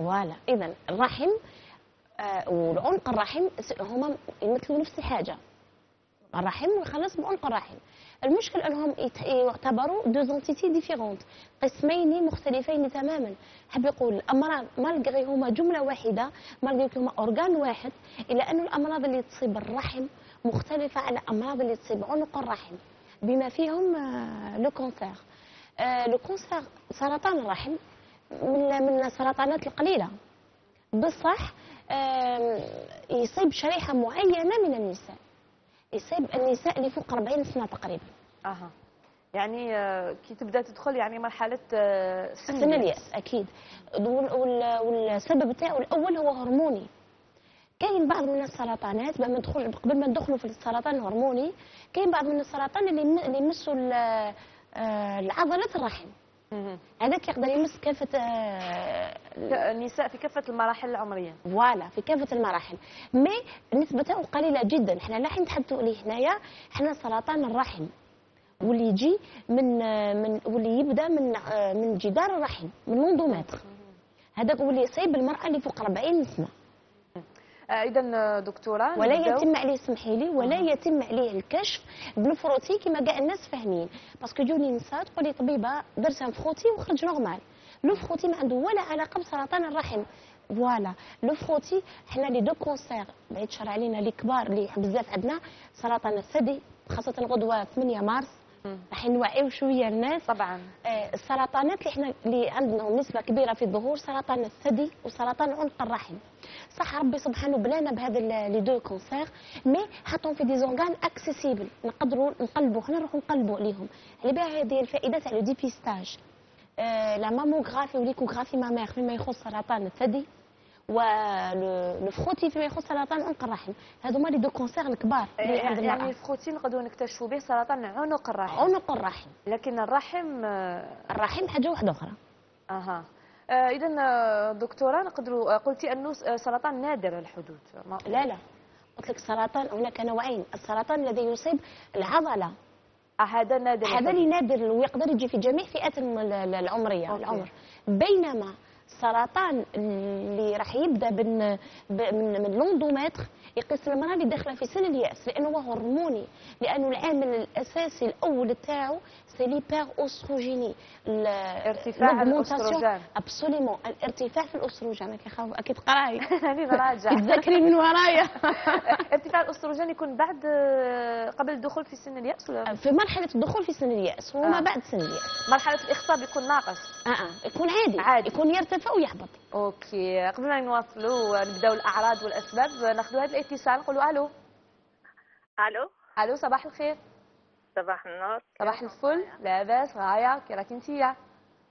فوالا. إذا الرحم والعنق الرحم هما يمثلوا نفس الحاجة، الرحم والخلاص بعنق الرحم. المشكل أنهم يعتبروا دو زونتيتي ديفيرونت، قسمين مختلفين تماما. حاب يقول الأمراض مالغي هما جملة واحدة، مالغي هما أورغان واحد، إلا أن الأمراض اللي تصيب الرحم مختلفة على الأمراض اللي تصيب عنق الرحم، بما فيهم لو كونسير. لو كونسير سرطان الرحم من السرطانات القليلة بصح، يصيب شريحة معينة من النساء، يصيب النساء اللي فوق 40 سنة تقريبا. اها يعني كي تبدا تدخل يعني مرحلة سن اليأس اكيد. والسبب تاعو الاول هو هرموني. كاين بعض من السرطانات قبل ما ندخلوا في السرطان الهرموني، كاين بعض من السرطان اللي يمسوا العضلات الرحم. هذاك يقدر يمس كافة النساء في كافة المراحل العمرية. فوالا في كافة المراحل، مي النسبة تاعو قليلة جدا. احنا لاحين نتحدثوا عليه هنايا، احنا سرطان الرحم واللي يجي من واللي يبدا من جدار الرحم، من منظومات. هذاك واللي يصيب المرأة اللي فوق 40 سنة. اذا دكتوره ولا يتم عليه، سمحي لي، ولا يتم عليه الكشف بالفروتي كما كاع الناس فاهمين، باسكو يجوني نساء تقول لي طبيبه درت ان فروتي وخرج نورمال. لو فروتي ما عنده ولا علاقه بسرطان الرحم. فوالا لو فروتي حنا لي دو كونسير بعيد شر علينا، لي كبار اللي بزاف عندنا سرطان الثدي، خاصه غدوه 8 مارس راح نوعيو شويه الناس طبعا. السرطانات اللي احنا اللي عندنا نسبه كبيره في الظهور سرطان الثدي وسرطان عنق الرحم. صح ربي سبحانه بلانا بهذا لي دو كونسير، مي حطهم في دي زونغان اكسيسيبل، نقدروا نقلبوا، حنا نروحوا نقلبوا عليهم. على بها هذه الفائده تاع لو ديبيستاج، لا ماموغرافي وليكوغرافي مامير فيما يخص سرطان الثدي، ولو فروتي فيما يخص سرطان عنق الرحم. هذوما لي دو كونسير الكبار. يعني الفروتي نقدروا نكتشفوا به سرطان عنق الرحم. عنق الرحم، لكن الرحم حاجه واحده اخرى. اها اذا دكتوره نقدروا، قلتي انه سرطان نادر الحدوث. لا قلت لك سرطان هناك نوعين، السرطان الذي يصيب العضله هذا نادر، هذا اللي نادر ويقدر يجي في جميع فئات العمريه العمر. بينما السرطان اللي راح يبدا من لوندوميتر يقسم المراه اللي داخله في سن الياس، لانه هو هرموني، لانه العامل الاساسي الاول تاعو سي ليبر اوستروجيني، ارتفاع الاستروجين. ابسوليمون الارتفاع في الاستروجين. كيخاف اكيد قراي راني راجعه تذكري من ورايا. ارتفاع الاستروجين يكون بعد قبل الدخول في سن الياس ولا في مرحله الدخول في سن الياس وما بعد سن الياس؟ مرحله الاخصاب يكون ناقص. يكون عادي. يكون يرتفع ويحبط. اوكي قبل ما نواصلوا ونبداو الاعراض والاسباب ناخذوا هذا الاتصال. نقولوا الو. الو الو صباح الخير. صباح النور. صباح الفل. لاباس غايه كي راك انتيا؟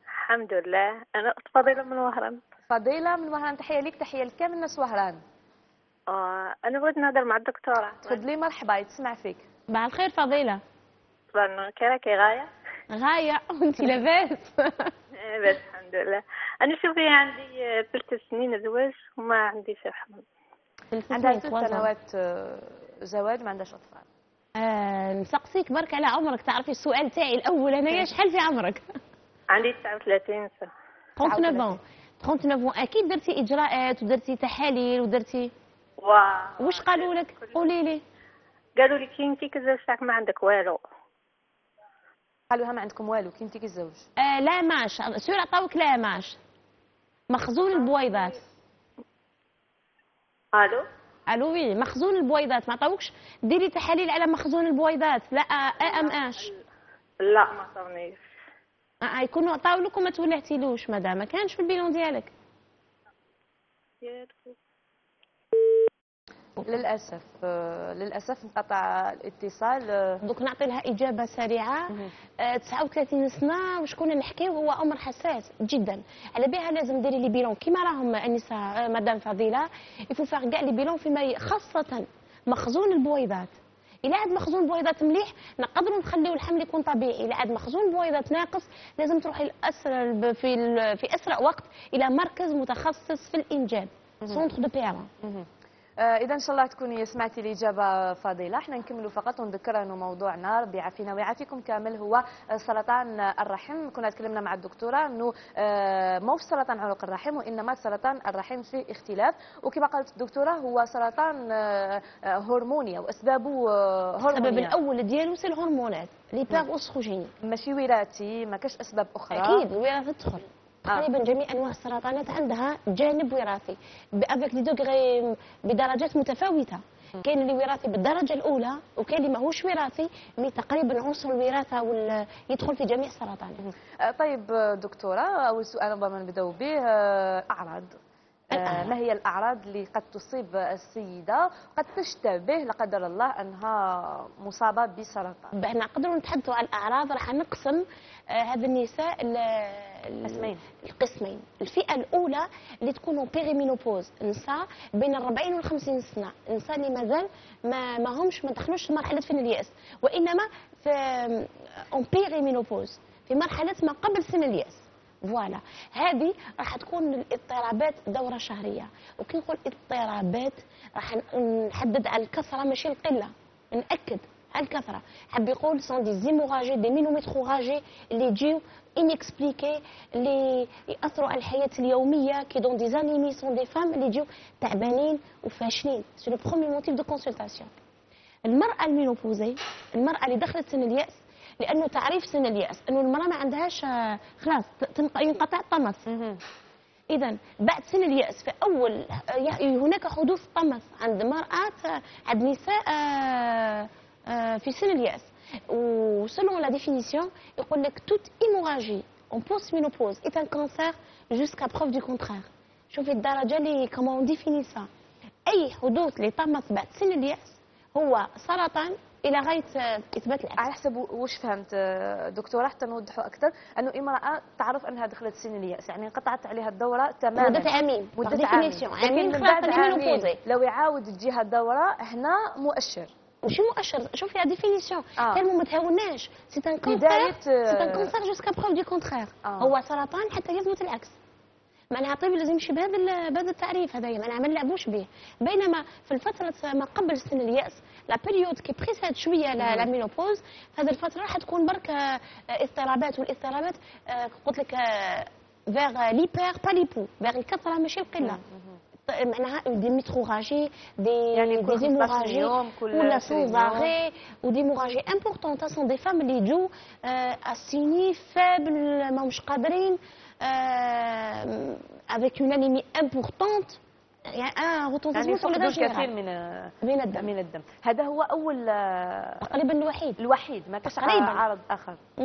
الحمد لله. انا فضيله من وهران. فضيله من وهران، تحيه ليك، تحيه لكامل الناس وهران. انا بغيت نهضر مع الدكتوره. تفضلي مرحبا يتسمع فيك. صباح الخير فضيله. صباح النور كي راكي غايه؟ غايه وانتي لاباس؟ لاباس الحمد لله. انا شوفي عندي 3 سنين زواج وما عنديش حمل. عندها 3 سنوات زواج ما عندهاش اطفال. نسقسيك برك على عمرك، تعرفي السؤال تاعي الاول انايا شحال في عمرك؟ عندي 39 سنه. 39 اكيد درتي اجراءات ودرتي تحاليل ودرتي. واو واش قالوا لك؟ قولي لي. قالوا لي كي انت كزوجتك ما عندك والو. قالوها ما عندكم والو كي انت كتزوج؟ لا ماش سور عطاوك. لا ماش مخزون البويضات. الو الو وي مخزون البويضات، ما عطاوكش ديري تحاليل على مخزون البويضات؟ لا ام اش؟ لا ما عطاونيش. يكونوا عطاو لك وما تولعتيلوش مادام ما كانش في البيلون ديالك. للاسف للاسف انقطع الاتصال. دوك نعطي لها اجابه سريعه. 39 سنه واش كنا نحكيو هو امر حساس جدا. على بها لازم ديري لي بيلون كيما راهم النساء مدام فضيله، يفو فيغ كاع لي بيلون فيما خاصه مخزون البويضات. الا عاد مخزون بويضات مليح نقدروا نخليو الحمل يكون طبيعي، الا عاد مخزون بويضات ناقص لازم تروحي في اسرع وقت الى مركز متخصص في الانجاب، سونتر دو بيرا. إذا إن شاء الله تكوني سمعتي الإجابة فاضلة. احنا نكملوا فقط ونذكر أنه موضوعنا ربي يعافينا ويعافيكم كامل هو سرطان الرحم. كنا تكلمنا مع الدكتورة أنه موش سرطان عنق الرحم وإنما سرطان الرحم في اختلاف، وكما قالت الدكتورة هو سرطان هرمونية وأسبابه هرمونية. السبب الأول ديالو سي الهرمونات لي باغ أوستروجيني، ماشي وراثي، ما كاش أسباب أخرى. أكيد الوراثة تدخل تقريبا جميع انواع السرطانات عندها جانب وراثي افيك دي دوغري بدرجات متفاوته، كاين اللي وراثي بالدرجه الاولى وكاين اللي ماهوش وراثي، مي تقريبا عنصر الوراثه يدخل في جميع السرطانات. طيب دكتوره، اول سؤال ربما نبداو به، اعراض. ما هي الاعراض اللي قد تصيب السيده قد تشتبه لا قدر الله انها مصابه بسرطان؟ باه نقدروا نتحدثوا على الاعراض. راح نقسم هذا النساء القسمين. الفئه الاولى اللي تكونوا بيريمينوبوز، نساء بين 40 و 50 سنه، نساء اللي مازال ما همش ما دخلوش في مرحله فين الياس، وانما في اون بيريمينوبوز، في مرحله ما قبل سن الياس. فوالا، هذه راح تكون الاضطرابات دوره شهريه. وكي نقول اضطرابات راح نحدد على الكثره ماشي القله، ناكد على الكثره. حاب يقول سون دي زيموراجي دي مينوميتروراجي اللي يجيو انكسبليكي، اللي ياثروا على الحياه اليوميه كي دون دي زانيمي سون دي فام اللي يجيو تعبانين وفاشلين. سي لو برومي موتيف دو كونسلطاسيون. المراه المينوبوزي، المراه اللي دخلت سن الياس، لانه تعريف سن الياس انه المراه ما عندهاش خلاص ينقطع الطمس. اذا بعد سن الياس في اول هناك حدوث طمس عند مرأة عند نساء في سن الياس. وسلون لا ديفينيسيون يقول لك توت ايموراجي اون بوست مينوبوز ايت ان كانسير جوسكا بروف دو كونترير. شوفي الدرجه اللي كومون ديفينيسا. اي حدوث لطمس بعد سن الياس هو سرطان الى غايه اثبات العكس. على حسب واش فهمت دكتوره حتى نوضحوا اكثر، انه امراه تعرف انها دخلت سن الياس يعني انقطعت عليها الدوره تماما مده عامين، مده عامين، لكن من بعد عامين لو يعاود تجيها الدوره هنا مؤشر. وشي مؤشر؟ شوفي لا ديفينيسيون كانوا ما تهاوناش. سي ان كونسير، سي ان كونسير جوسكا بروف دي كونترير. هو سرطان حتى يثبت العكس. معناها الطبيب لازم يمشي بهذا التعريف هذايا، معناها ما نلعبوش به. بينما في الفتره ما قبل سن الياس لا بيريود كي بريسات شويه لا مينوبوز، هذه الفتره راح تكون برك اضطرابات. والاضطرابات قلت لك فيغ ليبر با ليبو، فيغ الكثره ماشي القله. معناها دي ميتروراجي، دي زيموراجي ولا سوزاري وديموراجي امبورطونت. سون دي فام اللي يجو اسيني فابل ماهمش قادرين avec une anémie importante يعني يعني كثير من الدم. هذا هو اول تقريبا الوحيد ما كاش عرض اخر.